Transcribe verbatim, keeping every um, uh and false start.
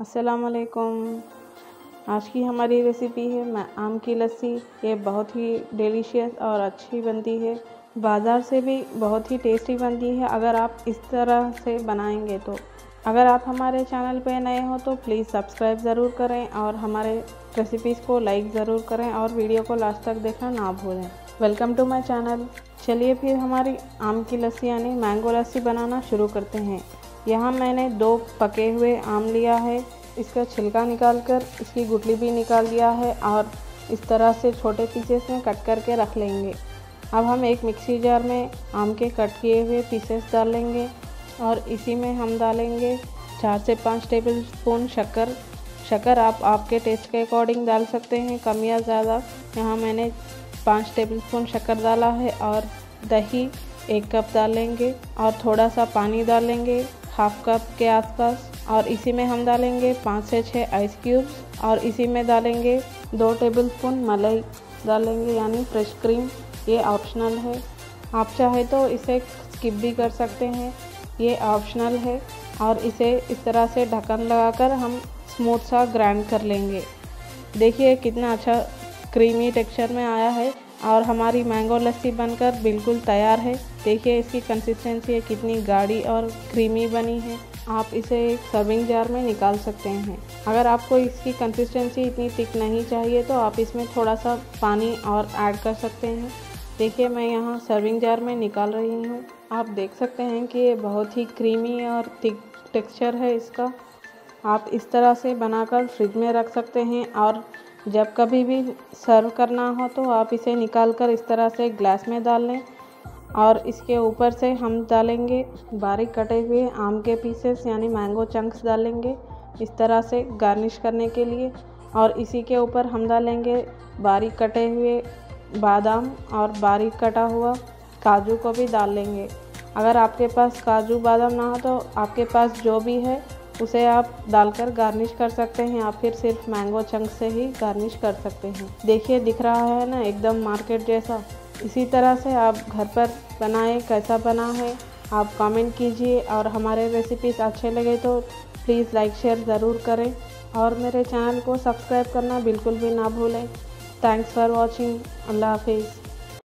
अस्सलामुअलैकुम। आज की हमारी रेसिपी है मैं आम की लस्सी। ये बहुत ही डिलीशियस और अच्छी बनती है, बाज़ार से भी बहुत ही टेस्टी बनती है अगर आप इस तरह से बनाएंगे तो। अगर आप हमारे चैनल पे नए हो तो प्लीज़ सब्सक्राइब ज़रूर करें और हमारे रेसिपीज़ को लाइक ज़रूर करें और वीडियो को लास्ट तक देखना ना भूलें। Welcome to my channel. चलिए फिर हमारी आम की लस्सी यानी मैंगो लस्सी बनाना शुरू करते हैं। यहाँ मैंने दो पके हुए आम लिया है, इसका छिलका निकाल कर इसकी गुठली भी निकाल दिया है और इस तरह से छोटे पीसेस में कट करके रख लेंगे। अब हम एक मिक्सी जार में आम के कट किए हुए पीसेस डाल लेंगे और इसी में हम डालेंगे चार से पाँच टेबल स्पून शक्कर। शक्कर आप आपके टेस्ट के अकॉर्डिंग डाल सकते हैं, कम या ज़्यादा। यहाँ मैंने पाँच टेबल स्पून शक्कर डाला है और दही एक कप डालेंगे और थोड़ा सा पानी डालेंगे, हाफ कप के आसपास। और इसी में हम डालेंगे पाँच से छः आइस क्यूब्स और इसी में डालेंगे दो टेबलस्पून मलाई डालेंगे यानी फ्रेश क्रीम। ये ऑप्शनल है, आप चाहे तो इसे स्किप भी कर सकते हैं, ये ऑप्शनल है। और इसे इस तरह से ढक्कन लगाकर हम स्मूथ सा ग्राइंड कर लेंगे। देखिए कितना अच्छा क्रीमी टेक्सचर में आया है और हमारी मैंगो लस्सी बनकर बिल्कुल तैयार है। देखिए इसकी कंसिस्टेंसी है, कितनी गाढ़ी और क्रीमी बनी है। आप इसे एक सर्विंग जार में निकाल सकते हैं। अगर आपको इसकी कंसिस्टेंसी इतनी थिक नहीं चाहिए तो आप इसमें थोड़ा सा पानी और ऐड कर सकते हैं। देखिए मैं यहाँ सर्विंग जार में निकाल रही हूँ। आप देख सकते हैं कि ये बहुत ही क्रीमी और थिक टेक्सचर है इसका। आप इस तरह से बनाकर फ्रिज में रख सकते हैं और जब कभी भी सर्व करना हो तो आप इसे निकाल कर इस तरह से ग्लास में डाल लें। और इसके ऊपर से हम डालेंगे बारीक कटे हुए आम के पीसेस यानी मैंगो चंक्स डालेंगे इस तरह से गार्निश करने के लिए। और इसी के ऊपर हम डालेंगे बारीक कटे हुए बादाम और बारीक कटा हुआ काजू को भी डाल लेंगे। अगर आपके पास काजू बादाम ना हो तो आपके पास जो भी है उसे आप डालकर गार्निश कर सकते हैं। आप फिर सिर्फ मैंगो चंक्स से ही गार्निश कर सकते हैं। देखिए दिख रहा है ना एकदम मार्केट जैसा। इसी तरह से आप घर पर बनाएं, कैसा बना है आप कमेंट कीजिए। और हमारे रेसिपीज़ अच्छे लगे तो प्लीज़ लाइक शेयर ज़रूर करें और मेरे चैनल को सब्सक्राइब करना बिल्कुल भी ना भूलें। Thanks for watching. अल्लाह हाफिज़।